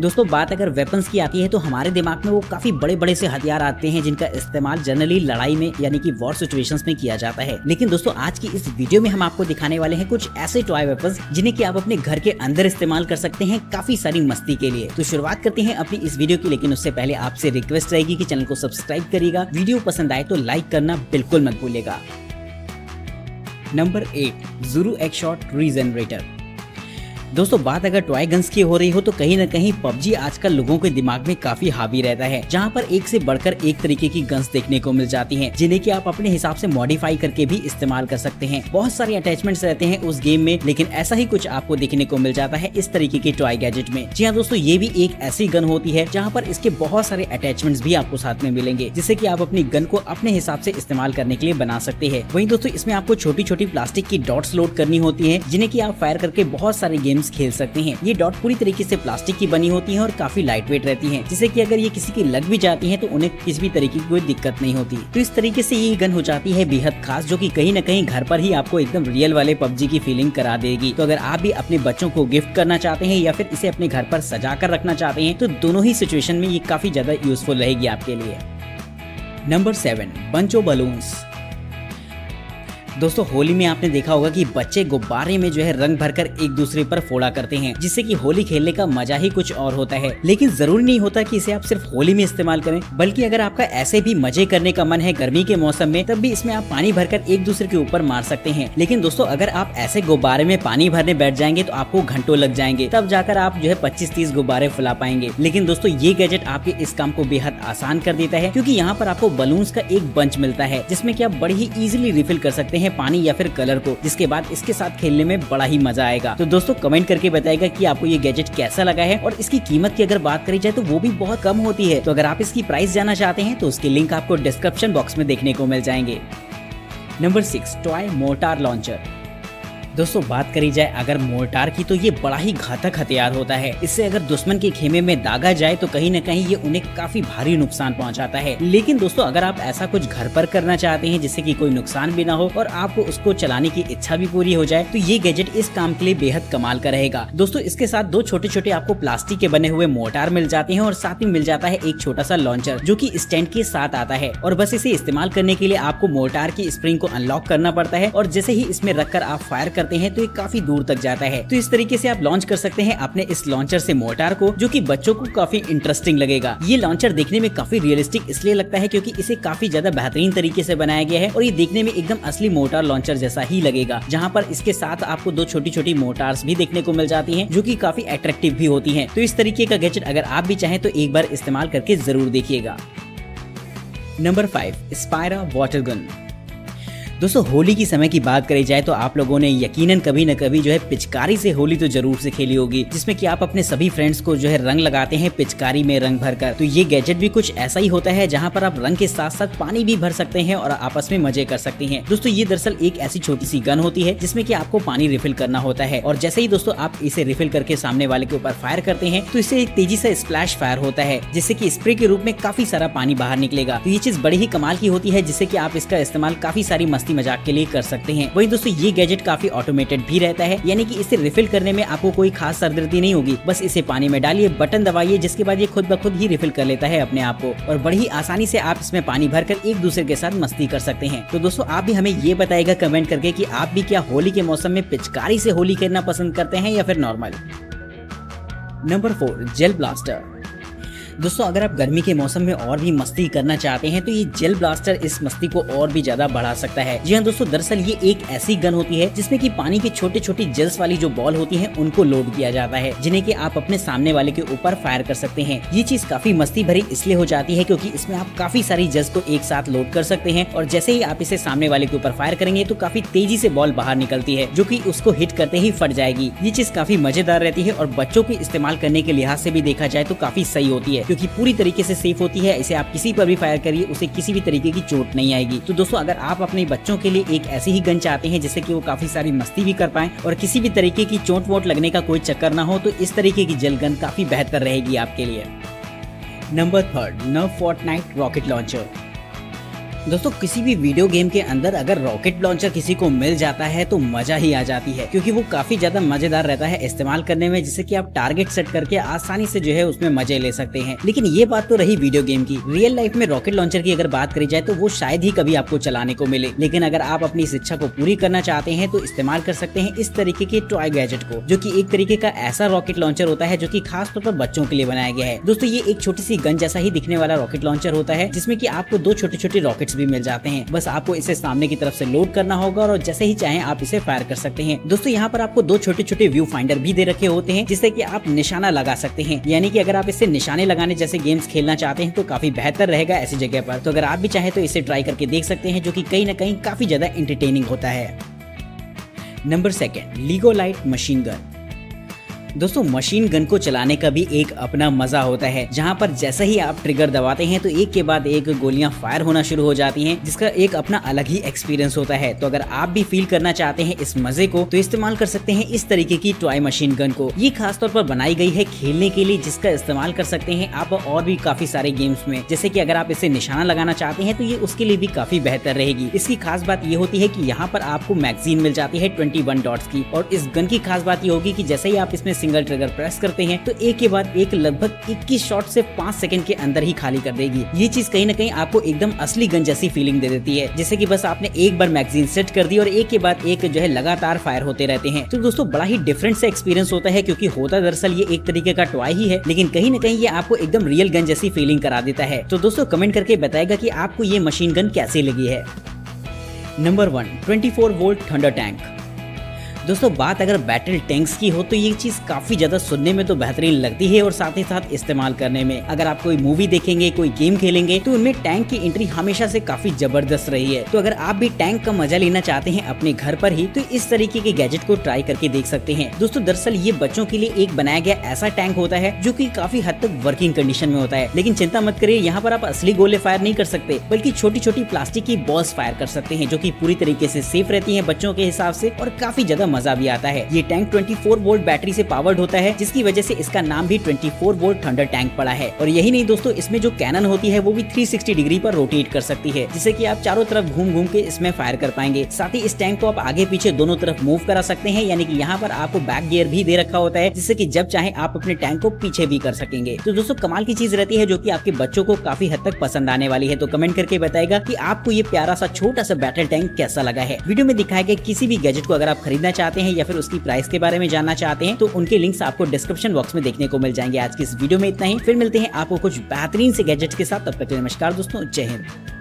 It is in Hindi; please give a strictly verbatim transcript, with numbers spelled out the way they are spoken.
दोस्तों बात अगर वेपन्स की आती है तो हमारे दिमाग में वो काफी बड़े बड़े से हथियार आते हैं जिनका इस्तेमाल जनरली लड़ाई में यानी कि वॉर सिचुएशंस में किया जाता है। लेकिन दोस्तों आज की इस वीडियो में हम आपको दिखाने वाले हैं कुछ ऐसे टॉय वेपन्स जिन्हें कि आप अपने घर के अंदर इस्तेमाल कर सकते हैं काफी सारी मस्ती के लिए। तो शुरुआत करते हैं अपनी इस वीडियो की, लेकिन उससे पहले आपसे रिक्वेस्ट रहेगी कि चैनल को सब्सक्राइब करिएगा, वीडियो पसंद आए तो लाइक करना बिल्कुल मत भूलेगा। Number eight, Zuru X shot regenerator. दोस्तों बात अगर टॉय गन्स की हो रही हो तो कहीं न कहीं पबजी आजकल लोगों के दिमाग में काफी हावी रहता है, जहां पर एक से बढ़कर एक तरीके की गन्स देखने को मिल जाती हैं, जिन्हें कि आप अपने हिसाब से मॉडिफाई करके भी इस्तेमाल कर सकते हैं। बहुत सारे अटैचमेंट्स रहते हैं उस गेम में, लेकिन ऐसा ही कुछ आपको देखने को मिल जाता है इस तरीके के टॉय गैजेट में। जी हाँ दोस्तों, ये भी एक ऐसी गन होती है जहाँ पर इसके बहुत सारे अटैचमेंट्स भी आपको साथ में मिलेंगे, जिससे की आप अपनी गन को अपने हिसाब से इस्तेमाल करने के लिए बना सकते हैं। वहीं दोस्तों इसमें आपको छोटी छोटी प्लास्टिक की डॉट्स लोड करनी होती है, जिन्हें की आप फायर करके बहुत सारे गेम्स खेल सकते हैं। ये डॉट पूरी तरीके से प्लास्टिक की बनी होती है और काफी लाइट वेट रहती है, जिससे कि अगर ये किसी की लग भी जाती है तो उन्हें किसी भी तरीके की कोई दिक्कत नहीं होती। तो इस तरीके से ये गन हो जाती है बेहद खास, जो कि कहीं न कहीं घर पर ही आपको एकदम रियल वाले पबजी की फीलिंग करा देगी। तो अगर आप भी अपने बच्चों को गिफ्ट करना चाहते हैं या फिर इसे अपने घर पर सजा कर रखना चाहते हैं तो दोनों ही सिचुएशन में ये काफी ज्यादा यूजफुल रहेगी आपके लिए। Number seven, bunch o balloons. दोस्तों होली में आपने देखा होगा कि बच्चे गुब्बारे में जो है रंग भरकर एक दूसरे पर फोड़ा करते हैं, जिससे कि होली खेलने का मजा ही कुछ और होता है। लेकिन जरूरी नहीं होता कि इसे आप सिर्फ होली में इस्तेमाल करें, बल्कि अगर आपका ऐसे भी मजे करने का मन है गर्मी के मौसम में, तब भी इसमें आप पानी भरकर एक दूसरे के ऊपर मार सकते हैं। लेकिन दोस्तों अगर आप ऐसे गुब्बारे में पानी भरने बैठ जाएंगे तो आपको घंटों लग जाएंगे, तब जाकर आप जो है पच्चीस तीस गुब्बारे फुला पाएंगे। लेकिन दोस्तों ये गैजेट आपके इस काम को बेहद आसान कर देता है, क्योंकि यहाँ पर आपको बलून्स का एक बंच मिलता है, जिसमें की आप बड़ी ही इजिली रिफिल कर सकते हैं पानी या फिर कलर को, जिसके बाद इसके साथ खेलने में बड़ा ही मजा आएगा। तो दोस्तों कमेंट करके बताएगा कि आपको ये गैजेट कैसा लगा है, और इसकी कीमत की अगर बात करी जाए तो वो भी बहुत कम होती है। तो अगर आप इसकी प्राइस जानना चाहते हैं तो उसके लिंक आपको डिस्क्रिप्शन बॉक्स में देखने को मिल जाएंगे। Number six, toy mortar launcher. दोस्तों बात करी जाए अगर मोर्टार की तो ये बड़ा ही घातक हथियार होता है। इससे अगर दुश्मन के खेमे में दागा जाए तो कहीं न कहीं ये उन्हें काफी भारी नुकसान पहुंचाता है। लेकिन दोस्तों अगर आप ऐसा कुछ घर पर करना चाहते हैं जिससे कि कोई नुकसान भी ना हो और आपको उसको चलाने की इच्छा भी पूरी हो जाए, तो ये गैजेट इस काम के लिए बेहद कमाल का रहेगा। दोस्तों इसके साथ दो छोटे छोटे आपको प्लास्टिक के बने हुए मोर्टार मिल जाते हैं, और साथ ही मिल जाता है एक छोटा सा लॉन्चर जो की स्टैंड के साथ आता है। और बस इसे इस्तेमाल करने के लिए आपको मोर्टार की स्प्रिंग को अनलॉक करना पड़ता है, और जैसे ही इसमें रखकर आप फायर हैं तो ये काफी दूर तक जाता है। तो इस तरीके से आप लॉन्च कर सकते हैं अपने इस लॉन्चर से मोर्टार को, जो कि बच्चों को काफी इंटरेस्टिंग लगेगा। ये लॉन्चर देखने में काफी रियलिस्टिक इसलिए लगता है क्योंकि इसे काफी ज्यादा बेहतरीन तरीके से बनाया गया है, और ये देखने में एकदम असली मोर्टार लॉन्चर जैसा ही लगेगा, जहाँ पर इसके साथ आपको दो छोटी छोटी मोर्टार्स भी देखने को मिल जाती है, जो की काफी अट्रैक्टिव भी होती है। तो इस तरीके का गैजेट अगर आप भी चाहें तो एक बार इस्तेमाल करके जरूर देखिएगा। Number five, Spyra water gun. दोस्तों होली की समय की बात करी जाए तो आप लोगों ने यकीनन कभी न कभी जो है पिचकारी से होली तो जरूर से खेली होगी, जिसमें कि आप अपने सभी फ्रेंड्स को जो है रंग लगाते हैं पिचकारी में रंग भरकर। तो ये गैजेट भी कुछ ऐसा ही होता है, जहां पर आप रंग के साथ साथ पानी भी भर सकते हैं और आपस में मजे कर सकते हैं। दोस्तों ये दरअसल एक ऐसी छोटी सी गन होती है जिसमें की आपको पानी रिफिल करना होता है, और जैसे ही दोस्तों आप इसे रिफिल करके सामने वाले के ऊपर फायर करते हैं तो इसे तेजी से स्प्लैश फायर होता है, जिससे की स्प्रे के रूप में काफी सारा पानी बाहर निकलेगा। तो ये चीज बड़ी ही कमाल की होती है, जिससे की आप इसका इस्तेमाल काफी सारी मजाक के लिए कर सकते हैं। वहीं दोस्तों ये गैजेट काफी ऑटोमेटेड भी रहता है, यानी कि इसे रिफिल करने में आपको कोई खास सरदर्दी नहीं होगी। बस इसे पानी में डालिए, बटन दबाइए, जिसके बाद ये खुद ब खुद ही रिफिल कर लेता है अपने आप को, और बड़ी ही आसानी से आप इसमें पानी भरकर एक दूसरे के साथ मस्ती कर सकते हैं। तो दोस्तों आप भी हमें ये बताएगा कमेंट करके कि आप भी क्या होली के मौसम में पिचकारी से होली खेलना पसंद करते हैं या फिर normal. Number four, gel blaster. दोस्तों अगर आप गर्मी के मौसम में और भी मस्ती करना चाहते हैं तो ये जेल ब्लास्टर इस मस्ती को और भी ज्यादा बढ़ा सकता है। जी हाँ दोस्तों, दरअसल ये एक ऐसी गन होती है जिसमें कि पानी की छोटी छोटी जेल्स वाली जो बॉल होती है उनको लोड किया जाता है, जिन्हें कि आप अपने सामने वाले के ऊपर फायर कर सकते हैं। ये चीज काफी मस्ती भरी इसलिए हो जाती है क्योंकि इसमें आप काफी सारी जेल्स को एक साथ लोड कर सकते हैं, और जैसे ही आप इसे सामने वाले के ऊपर फायर करेंगे तो काफी तेजी से बॉल बाहर निकलती है, जो की उसको हिट करते ही फट जाएगी। ये चीज काफी मजेदार रहती है, और बच्चों को इस्तेमाल करने के लिहाज से भी देखा जाए तो काफी सही होती है, क्योंकि पूरी तरीके से सेफ होती है। इसे आप किसी पर भी फायर करिए, उसे किसी भी तरीके की चोट नहीं आएगी। तो दोस्तों अगर आप अपने बच्चों के लिए एक ऐसी ही गन चाहते हैं जिससे कि वो काफी सारी मस्ती भी कर पाएं और किसी भी तरीके की चोट वोट लगने का कोई चक्कर ना हो, तो इस तरीके की जेल गन काफी बेहतर रहेगी आपके लिए। Number third, Nerf Fortnite rocket launcher. दोस्तों किसी भी वीडियो गेम के अंदर अगर रॉकेट लॉन्चर किसी को मिल जाता है तो मजा ही आ जाती है, क्योंकि वो काफी ज्यादा मजेदार रहता है इस्तेमाल करने में, जिससे कि आप टारगेट सेट करके आसानी से जो है उसमें मजे ले सकते हैं। लेकिन ये बात तो रही वीडियो गेम की, रियल लाइफ में रॉकेट लॉन्चर की अगर बात करी जाए तो वो शायद ही कभी आपको चलाने को मिले। लेकिन अगर आप अपनी इस इच्छा को पूरी करना चाहते हैं तो इस्तेमाल कर सकते हैं इस तरीके के टॉय गैजेट को, जो कि एक तरीके का ऐसा रॉकेट लॉन्चर होता है जो कि खास तौर पर बच्चों के लिए बनाया गया है। दोस्तों ये एक छोटी सी गन जैसा ही दिखने वाला रॉकेट लॉन्चर होता है, जिसमें कि आपको दो छोटे छोटे रॉकेट्स भी मिल जाते हैं। बस आपको इसे सामने की तरफ से लोड करना होगा और जैसे ही चाहे आप इसे फायर कर सकते हैं। दोस्तों यहाँ पर आपको दो छोटे छोटे व्यू फाइंडर भी दे रखे होते हैं, जिससे कि आप निशाना लगा सकते हैं। यानी कि अगर आप इसे निशाने लगाने जैसे गेम्स खेलना चाहते हैं तो काफी बेहतर रहेगा ऐसी जगह पर। तो अगर आप भी चाहे तो इसे ट्राई करके देख सकते हैं, जो कि कहीं न कहीं काफी ज्यादा एंटरटेनिंग होता है। Number second, Lego light machine gun. दोस्तों मशीन गन को चलाने का भी एक अपना मजा होता है, जहां पर जैसे ही आप ट्रिगर दबाते हैं तो एक के बाद एक गोलियां फायर होना शुरू हो जाती हैं, जिसका एक अपना अलग ही एक्सपीरियंस होता है। तो अगर आप भी फील करना चाहते हैं इस मजे को तो इस्तेमाल कर सकते हैं इस तरीके की टॉय मशीन गन को। ये खास तौर पर बनाई गई है खेलने के लिए, जिसका इस्तेमाल कर सकते हैं आप और भी काफी सारे गेम्स में। जैसे की अगर आप इसे निशाना लगाना चाहते हैं तो ये उसके लिए भी काफी बेहतर रहेगी। इसकी खास बात ये होती है की यहाँ पर आपको मैगजीन मिल जाती है ट्वेंटी वन डॉट्स की, और इस गन की खास बात ये होगी की जैसे ही आप इसमें सिंगल ट्रिगर प्रेस करते हैं तो एक के बाद एक लगभग इक्कीस शॉट से पाँच सेकंड के अंदर ही खाली कर देगी। ये चीज कहीं न कहीं आपको एकदम असली गन जैसी फीलिंग दे देती है, जैसे कि बस आपने एक बार मैगजीन सेट कर दी और एक के बाद एक जो है लगातार फायर होते रहते हैं। तो दोस्तों बड़ा ही डिफरेंट सा एक्सपीरियंस होता है, क्योंकि होता दरअसल ये एक तरीके का टॉय ही है, लेकिन कहीं न कहीं ये आपको एकदम रियल गन जैसी फीलिंग करा देता है। तो दोस्तों कमेंट करके बताएगा की आपको ये मशीन गन कैसी लगी है। Number one, twenty four volt thunder tank. दोस्तों बात अगर बैटल टैंक्स की हो तो ये चीज़ काफ़ी ज़्यादा सुनने में तो बेहतरीन लगती है और साथ ही साथ इस्तेमाल करने में। अगर आप कोई मूवी देखेंगे, कोई गेम खेलेंगे तो उनमें टैंक की एंट्री हमेशा से काफ़ी ज़बरदस्त रही है। तो अगर आप भी टैंक का मजा लेना चाहते हैं अपने घर पर ही तो इस तरीके के गैजेट को ट्राई करके देख सकते हैं। दोस्तों दरअसल ये बच्चों के लिए एक बनाया गया ऐसा टैंक होता है जो की काफ़ी हद तक वर्किंग कंडीशन में होता है। लेकिन चिंता मत करिए, यहाँ पर आप असली गोले फायर नहीं कर सकते, बल्कि छोटी छोटी प्लास्टिक की बॉल्स फायर कर सकते हैं, जो की पूरी तरीके से सेफ रहती है बच्चों के हिसाब से और काफ़ी ज़्यादा मजा भी आता है। ये टैंक चौबीस वोल्ट बैटरी से पावर्ड होता है, जिसकी वजह से इसका नाम भी चौबीस वोल्ट थंडर टैंक पड़ा है। और यही नहीं दोस्तों, इसमें जो कैनन होती है वो भी तीन सौ साठ डिग्री पर रोटेट कर सकती है, जिससे कि आप चारों तरफ घूम घूम के इसमें फायर कर पाएंगे। साथ ही इस टैंक को आप आगे पीछे दोनों तरफ मूव करा सकते हैं, यानी कि यहाँ पर आपको बैक गियर भी दे रखा होता है, जिससे की जब चाहे आप अपने टैंक को पीछे भी कर सकेंगे। तो दोस्तों कमाल की चीज रहती है, जो की आपके बच्चों को काफी हद तक पसंद आने वाली है। तो कमेंट करके बताएगा की आपको ये प्यारा सा छोटा सा बैटल टैंक कैसा लगा है। वीडियो में दिखाया गया किसी भी गैजेट को अगर आप खरीदना चाहते हैं या फिर उसकी प्राइस के बारे में जानना चाहते हैं तो उनके लिंक्स आपको डिस्क्रिप्शन बॉक्स में देखने को मिल जाएंगे। आज की इस वीडियो में इतना ही, फिर मिलते हैं आपको कुछ बेहतरीन से गैजेट्स के साथ। तब तक के लिए नमस्कार दोस्तों, जय हिंद।